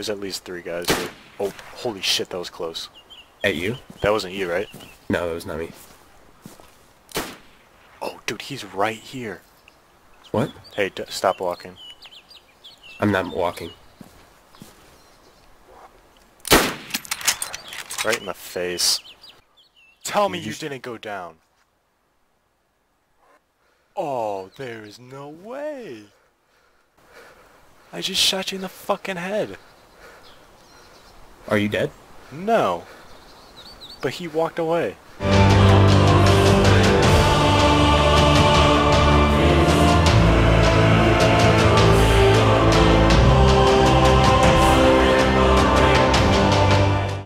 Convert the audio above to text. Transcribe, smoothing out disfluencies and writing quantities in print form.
There's at least three guys here. Oh, holy shit, that was close. At you? That wasn't you, right? No, that was not me. Oh, dude, he's right here. What? Hey, stop walking. I'm not walking. Right in the face. Tell me you didn't go down. Oh, there is no way. I just shot you in the fucking head. Are you dead? No. But he walked away.